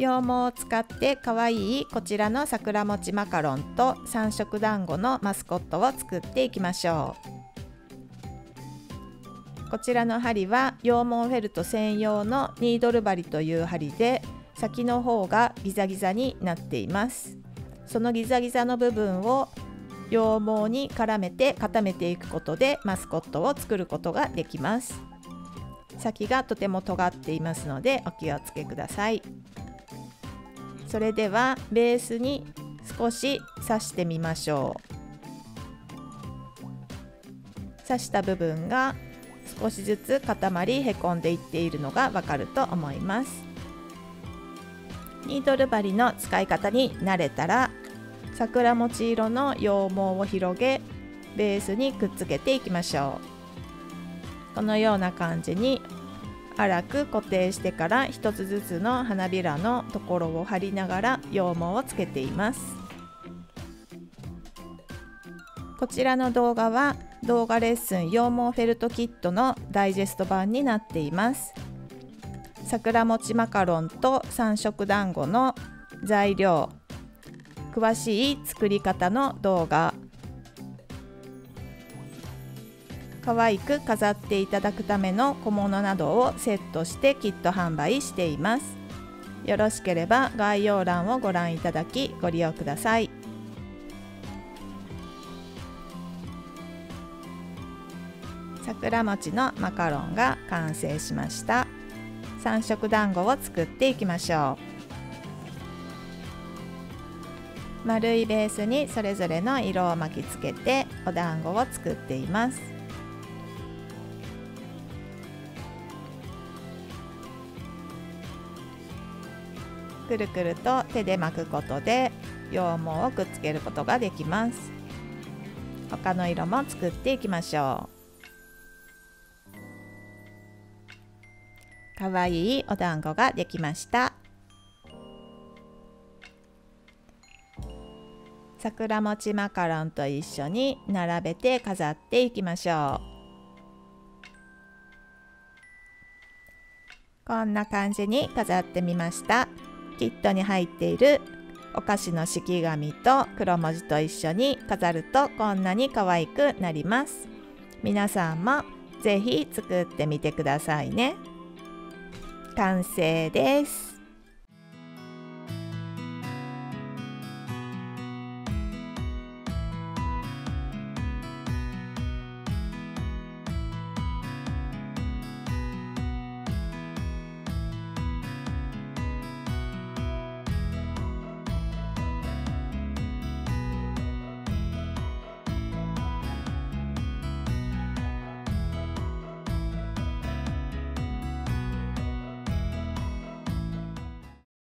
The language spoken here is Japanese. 羊毛を使ってかわいいこちらの桜餅マカロンと3色団子のマスコットを作っていきましょう。こちらの針は羊毛フェルト専用のニードル針という針で、先の方がギザギザになっています。そのギザギザの部分を羊毛に絡めて固めていくことでマスコットを作ることができます。先がとても尖っていますのでお気をつけください。それではベースに少し刺してみましょう。刺した部分が少しずつ固まりへこんでいっているのがわかると思います。ニードル針の使い方に慣れたら桜餅色の羊毛を広げベースにくっつけていきましょう。このような感じに粗く固定してから一つずつの花びらのところを貼りながら羊毛をつけています。こちらの動画は動画レッスン羊毛フェルトキットのダイジェスト版になっています。桜餅マカロンと3色団子の材料、詳しい作り方の動画、可愛く飾っていただくための小物などをセットしてキット販売しています。よろしければ概要欄をご覧いただきご利用ください。桜餅のマカロンが完成しました。3色団子を作っていきましょう。丸いベースにそれぞれの色を巻きつけてお団子を作っています。くるくると手で巻くことで羊毛をくっつけることができます。他の色も作っていきましょう。かわいいお団子ができました。桜餅マカロンと一緒に並べて飾っていきましょう。こんな感じに飾ってみました。キットに入っているお菓子の敷紙と黒文字と一緒に飾るとこんなに可愛くなります。皆さんもぜひ作ってみてくださいね。完成です。